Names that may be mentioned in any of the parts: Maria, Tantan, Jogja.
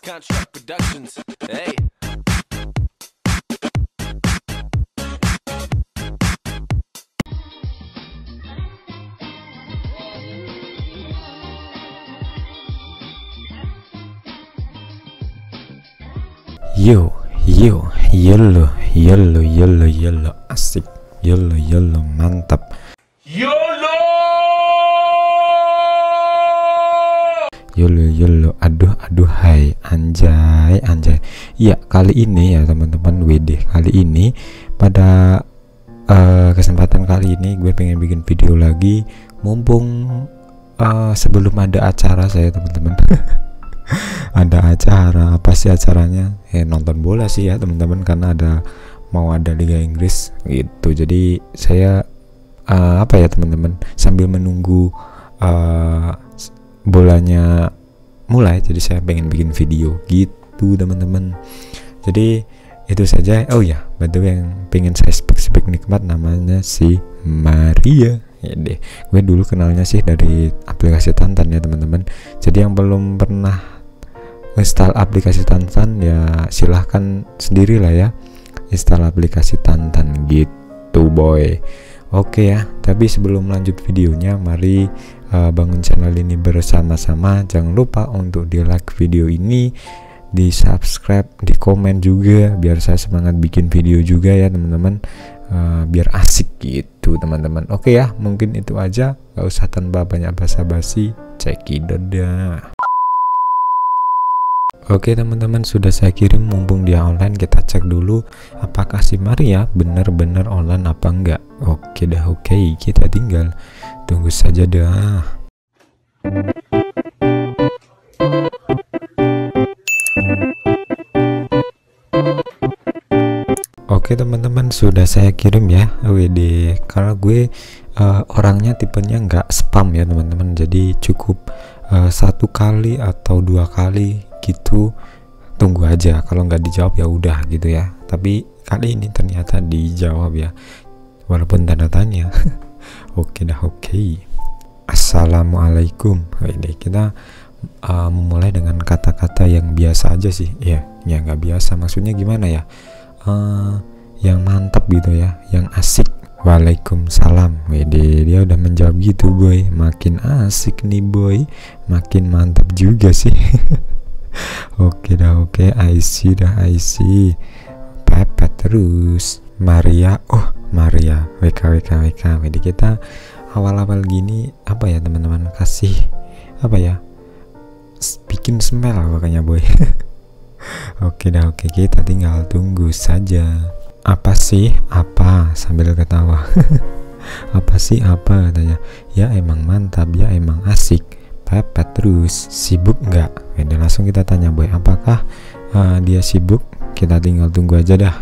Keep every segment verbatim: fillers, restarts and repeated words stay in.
Contract Productions. Hey. Yo, yo, yolo, yolo, yolo, yolo, asik, yolo, yolo, mantap. Yolo, yolo, yolo, aduh, aduh, hai, anjay, anjay. Iya, kali ini ya teman-teman, W D kali ini pada uh, kesempatan kali ini gue pengen bikin video lagi, mumpung uh, sebelum ada acara saya teman-teman. Ada acara, apa sih acaranya? Eh, nonton bola sih ya teman-teman, karena ada mau ada Liga Inggris gitu. Jadi saya uh, apa ya teman-teman, sambil menunggu uh, bolanya mulai, jadi saya pengen bikin video gitu teman-teman. Jadi itu saja. Oh ya, betul, yang pengen saya spek-spek nikmat namanya si Maria. Ya deh, gue dulu kenalnya sih dari aplikasi Tantan ya teman-teman. Jadi yang belum pernah install aplikasi Tantan ya silahkan sendirilah ya, install aplikasi Tantan gitu boy. Oke ya, tapi sebelum lanjut videonya, mari uh, bangun channel ini bersama-sama. Jangan lupa untuk di like video ini, di subscribe, di komen juga, biar saya semangat bikin video juga ya teman-teman. Uh, biar asik gitu teman-teman. Oke ya, mungkin itu aja, gak usah tanpa banyak basa-basi, cekidot dah. Oke teman-teman, sudah saya kirim, mumpung dia online kita cek dulu apakah si Maria bener-bener online apa enggak. Oke dah, oke, kita tinggal tunggu saja dah. Oke teman-teman, sudah saya kirim ya W D. Karena gue uh, orangnya tipenya nggak spam ya teman-teman, jadi cukup uh, satu kali atau dua kali gitu, tunggu aja. Kalau nggak dijawab ya udah gitu ya. Tapi kali ini ternyata dijawab ya, walaupun tanda tanya. Oke dah, oke. Assalamualaikum. W D, kita uh, memulai dengan kata-kata yang biasa aja sih. Ya, ya nggak biasa. Maksudnya gimana ya? Uh, yang mantap gitu ya, yang asik. Waalaikumsalam. Wede, dia udah menjawab gitu boy, makin asik nih boy, makin mantap juga sih. Oke dah, oke, I see dah, I see. Pepet terus Maria, oh Maria, W K W K W K. Wede, kita awal-awal gini apa ya teman-teman, kasih apa ya, bikin smell makanya boy. Oke dah, oke, kita tinggal tunggu saja. Apa sih apa, sambil ketawa. Apa sih apa katanya. Ya emang mantap, ya emang asik. Pepet terus. Sibuk nggak? Oke, langsung kita tanya boy, apakah uh, dia sibuk? Kita tinggal tunggu aja dah.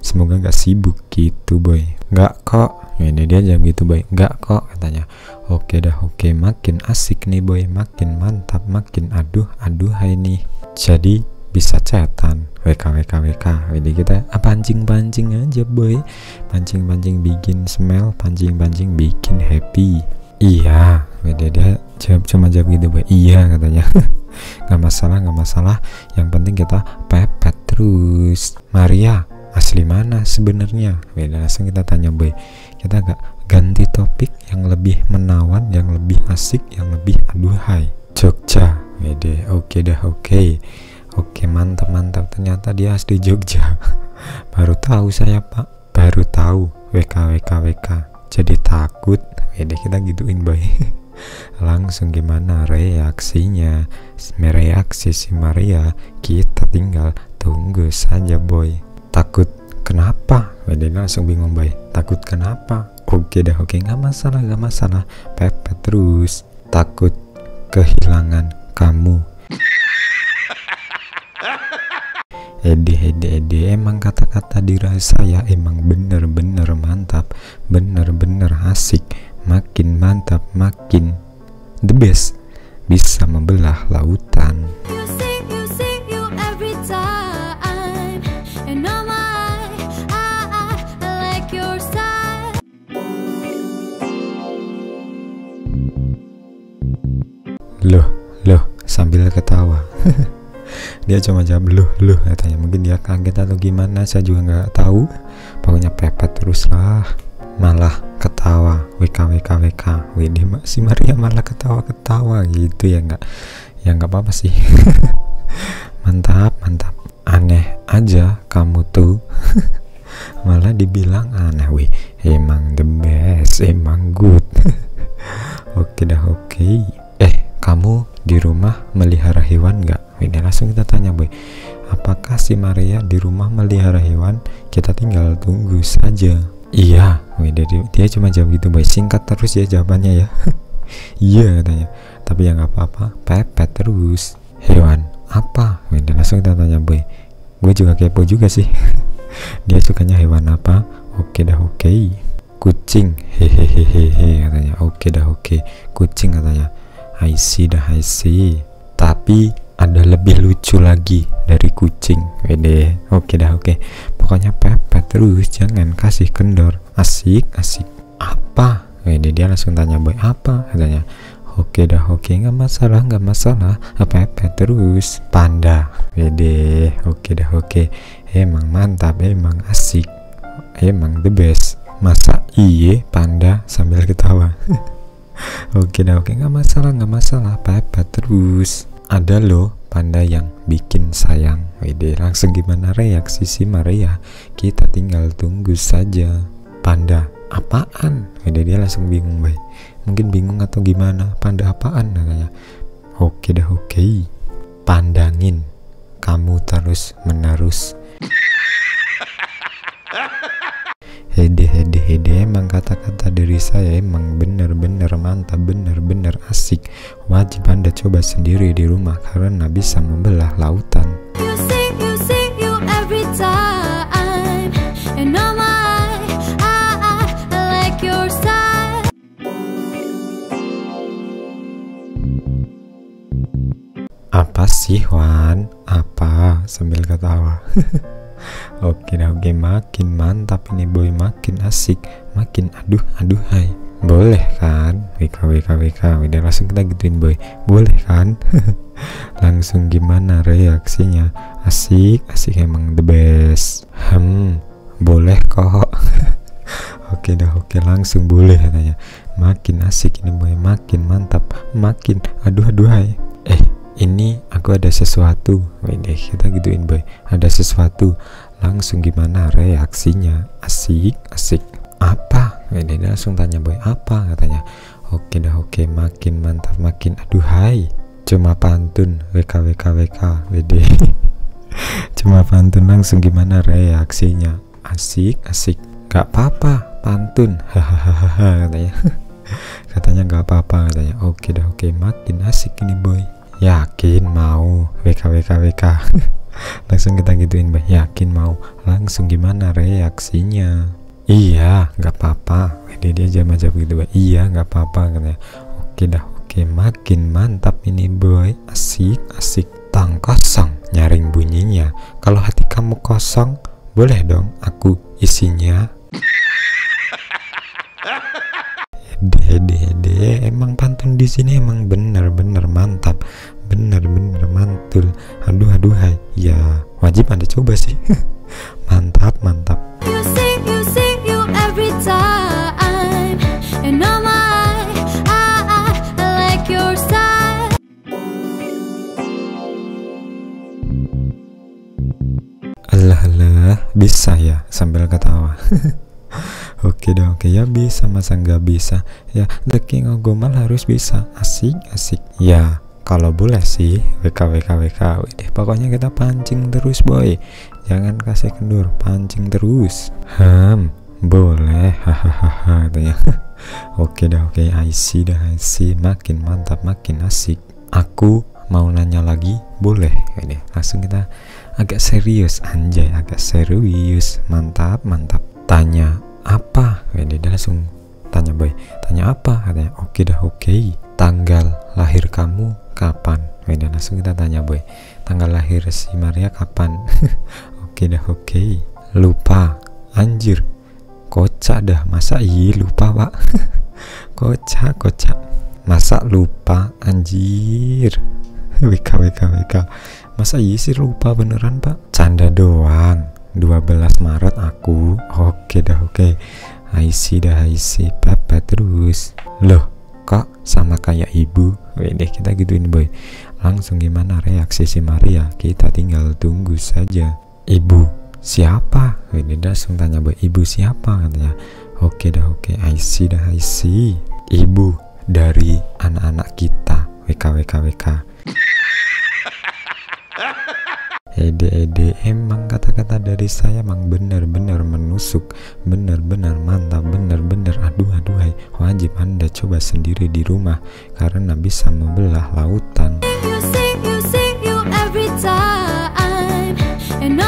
Semoga nggak sibuk gitu boy. Nggak kok. Ini dia jam gitu boy. Nggak kok katanya. Oke dah, oke, makin asik nih boy, makin mantap, makin aduh aduhai nih. Jadi bisa cetan W K W K W K. Jadi kita ah, pancing-pancing aja boy, pancing-pancing bikin smell, pancing-pancing bikin happy. Iya, beda dia jawab, cuma jawab gitu boy. Iya katanya. Nggak masalah, nggak masalah, yang penting kita pepet terus. Maria asli mana sebenarnya? Beda, langsung kita tanya boy. Kita agak ganti topik yang lebih menawan, yang lebih asik, yang lebih aduhai. Jogja. Wede, oke dah, oke, oke, mantap mantap. Ternyata dia asli Jogja. Baru tahu saya pak, baru tahu. W K W K W K. Jadi takut. Wede, kita gituin boy. Langsung gimana reaksinya? Mereaksi si Maria. Kita tinggal tunggu saja boy. Takut kenapa? Wede langsung bingung boy. Takut kenapa? Oke dah, oke, nggak masalah, nggak masalah. Pepet terus. Takut kehilangan kamu. Ede, ede, ede, emang kata-kata dirasa ya, emang bener-bener mantap, bener-bener asik, makin mantap, makin the best, bisa membelah lautan. Loh, loh, sambil ketawa. Dia cuma jawab luh luh katanya, mungkin dia kaget atau gimana, saya juga nggak tahu. Pokoknya pepet terus lah, malah ketawa wkwkwk, widih si Maria malah ketawa-ketawa gitu ya. Nggak, ya nggak apa-apa sih. Mantap mantap, aneh aja kamu tuh. Malah dibilang aneh, wih emang the best, emang good. Oke dah, oke. Eh, kamu di rumah melihara hewan nggak? Ini langsung kita tanya, boy. Apakah si Maria di rumah melihara hewan? Kita tinggal tunggu saja. Iya, wih, dia, dia cuma jawab gitu, boy. Singkat terus ya jawabannya ya. Iya katanya. Tapi ya nggak apa-apa, pepet terus. Hewan apa? Wih, dia langsung kita tanya, boy. Gue juga kepo juga sih. Dia sukanya hewan apa? Oke dah, oke. Kucing, hehehehehe katanya. Oke dah, oke. Kucing katanya. I see dah, I see. Tapi ada lebih lucu lagi dari kucing. Wede. Oke dah, oke. Pokoknya pepet terus, jangan kasih kendor. Asik, asik. Apa? Wede, dia langsung tanya, boy, apa katanya. Oke dah, oke, nggak masalah, nggak masalah. Pepet terus. Panda. Wede. Oke dah, oke. Emang mantap, emang asik, emang the best. Masa iye panda sambil ketawa. Oke dah, oke, nggak masalah, nggak masalah, pepet terus. Ada loh panda yang bikin sayang. Wede, langsung gimana reaksi si Maria? Kita tinggal tunggu saja. Panda apaan? Wede, dia langsung bingung, boy. Mungkin bingung atau gimana, panda apaan katanya. Oke dah, oke. Pandangin kamu terus menerus. Hede hede hede, emang kata-kata dari saya emang bener-bener mantap, bener-bener asik. Wajib Anda coba sendiri di rumah karena bisa membelah lautan. Apa sih Wan? Apa? Sambil ketawa. Oke dah, oke, makin mantap ini boy, makin asik, makin aduh aduh hai. Boleh kan? W K W K W K, udah langsung kita gituin boy. Boleh kan? Langsung gimana reaksinya? Asik, asik, emang the best. Hmm, boleh kok. Oke dah, oke, langsung boleh katanya. Makin asik ini boy, makin mantap, makin aduh aduh hai. Eh, ini aku ada sesuatu. Wede, kita gituin boy, ada sesuatu. Langsung gimana reaksinya? Asik, asik. Apa? Wede, langsung tanya boy, apa katanya. Oke dah, oke, makin mantap, makin aduhai. Cuma pantun W K W K W K. Wede. Cuma pantun, langsung gimana reaksinya? Asik, asik. Gak apa-apa pantun. Hahaha katanya. Katanya gak apa-apa katanya. Oke dah, oke, makin asik ini boy. Yakin mau W K W K W K. Langsung kita gituin bah, yakin mau. Langsung gimana reaksinya? Iya nggak apa-apa. Wede, dia jam aja begitu bah, iya nggak apa-apa katanya. Oke dah, oke, makin mantap ini boy, asik asik. Tang kosong nyaring bunyinya, kalau hati kamu kosong boleh dong aku isinya. Hede hede, emang pantun di sini emang bener-bener mantap, bener-bener mantul. Aduh aduh hai, ya wajib Anda coba sih. Mantap mantap. You sing, you sing, you every time. And all my, I, I, I like your style. Alah alah, bisa ya sambil ketawa. Oke dah, oke, ya bisa masa nggak bisa ya, the king of gomal harus bisa. Asik asik ya, kalau boleh sih W K W K W K. Deh, pokoknya kita pancing terus boy, jangan kasih kendur, pancing terus. Hmm, boleh, hahaha katanya. Oke dah, oke, I see dah, I see, makin mantap, makin asik. Aku mau nanya lagi boleh? Ini langsung kita agak serius, anjay, agak serius, mantap mantap. Tanya apa? Wede, dia langsung tanya boy, tanya apa katanya. Oke dah, oke. Tanggal lahir kamu kapan? Wede, langsung kita tanya boy, tanggal lahir si Maria kapan? Oke dah, oke. Lupa, anjir, kocak dah, masa iya lupa pak. Kocak kocak, masa lupa anjir. W K W K W K. Masa iya sih lupa beneran pak? Canda doang. Dua belas Maret aku. Oke dah oke. I C dah I C. Papa terus. Loh kok sama kayak ibu? Wedeh, kita gituin boy. Langsung gimana reaksi si Maria? Kita tinggal tunggu saja. Ibu siapa? Ini langsung tanya boy, ibu siapa katanya. Oke dah oke, I see dah I see. Ibu dari anak-anak kita. W K W K W K. Ede-ede, emang kata-kata dari saya emang benar-benar menusuk, benar-benar mantap, benar-benar aduh aduhai. Wajib Anda coba sendiri di rumah karena bisa membelah lautan. You save, you save you every time. And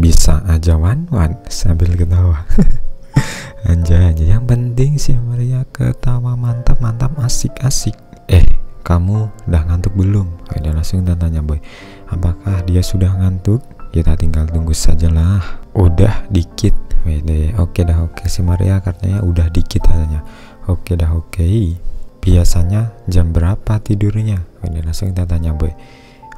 bisa aja wan-wan sambil ketawa. Anjay aja, yang penting si Maria ketawa mantap-mantap asik-asik. Eh, kamu udah ngantuk belum? Udah langsung tanya boy. Apakah dia sudah ngantuk? Kita tinggal tunggu sajalah. Udah dikit. Wede, oke dah oke, si Maria katanya udah dikit katanya. Oke dah oke. Biasanya jam berapa tidurnya? Wede, langsung tanya boy.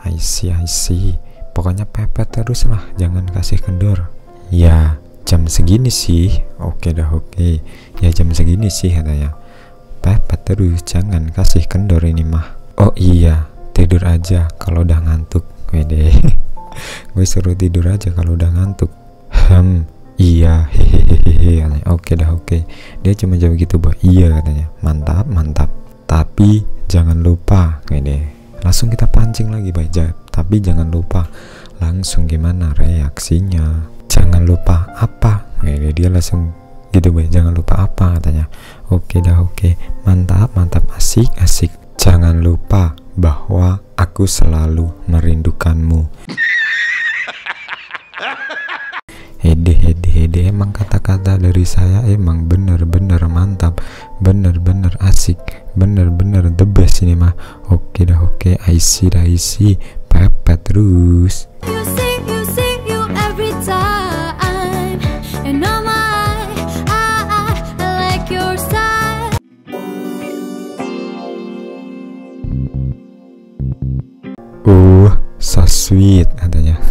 I see I see. Pokoknya pepet terus lah, jangan kasih kendor. Ya jam segini sih, oke dah oke. Ya jam segini sih katanya. Pepet terus, jangan kasih kendor ini mah. Oh iya, tidur aja kalau udah ngantuk. Wede, gue suruh tidur aja kalau udah ngantuk. Hmm, iya hehehe. Oke dah oke. Dia cuma jawab gitu bah. Iya katanya. Mantap mantap. Tapi jangan lupa, wede. Langsung kita pancing lagi boy. Tapi jangan lupa, langsung gimana reaksinya? Jangan lupa apa? Ini dia langsung gitu boy. Jangan lupa apa katanya. Oke dah oke. Mantap mantap asik asik. Jangan lupa bahwa aku selalu merindukanmu. Hede hede hede, emang kata-kata dari saya emang bener-bener mantap, bener-bener asik, bener-bener the best ini mah. Oke dah oke, I see dah I see, pepet terus. You save, you save you every time, and all my, I, I like your side. Uh, so sweet katanya.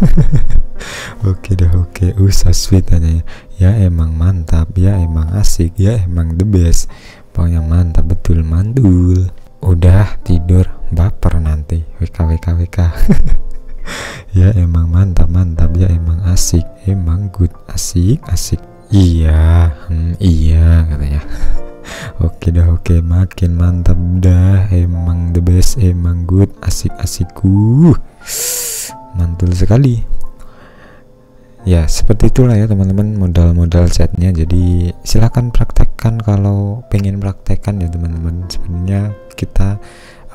Oke dah oke, usah sweet tanya. Ya emang mantap, ya emang asik, ya emang the best. Pokoknya mantap betul mandul. Udah tidur baper nanti. W K W K W K. Ya emang mantap mantap, ya emang asik, emang good, asik asik. Iya, hmm, iya katanya. Oke dah oke, makin mantap dah. Emang the best, emang good, asik asikku. Mantul sekali. Ya seperti itulah ya teman-teman modal-modal chatnya. Jadi silahkan praktekkan kalau pengen praktekkan ya teman-teman. Sebenarnya kita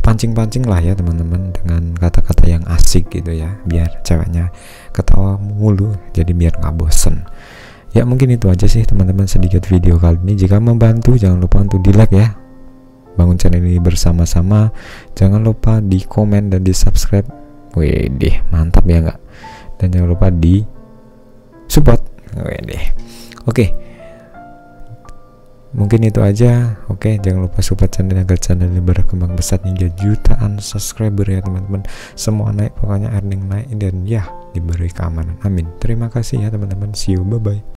pancing-pancing lah ya teman-teman dengan kata-kata yang asik gitu ya, biar ceweknya ketawa mulu, jadi biar nggak bosen. Ya mungkin itu aja sih teman-teman sedikit video kali ini. Jika membantu jangan lupa untuk di like ya, bangun channel ini bersama-sama. Jangan lupa di komen dan di subscribe. Wedeh mantap ya nggak? Dan jangan lupa di support. Oke okay. Mungkin itu aja. Oke okay, jangan lupa support channel agar channel ini berkembang besar hingga jutaan subscriber ya teman-teman. Semua naik, pokoknya earning naik, dan ya diberi keamanan, amin. Terima kasih ya teman-teman, see you, bye bye.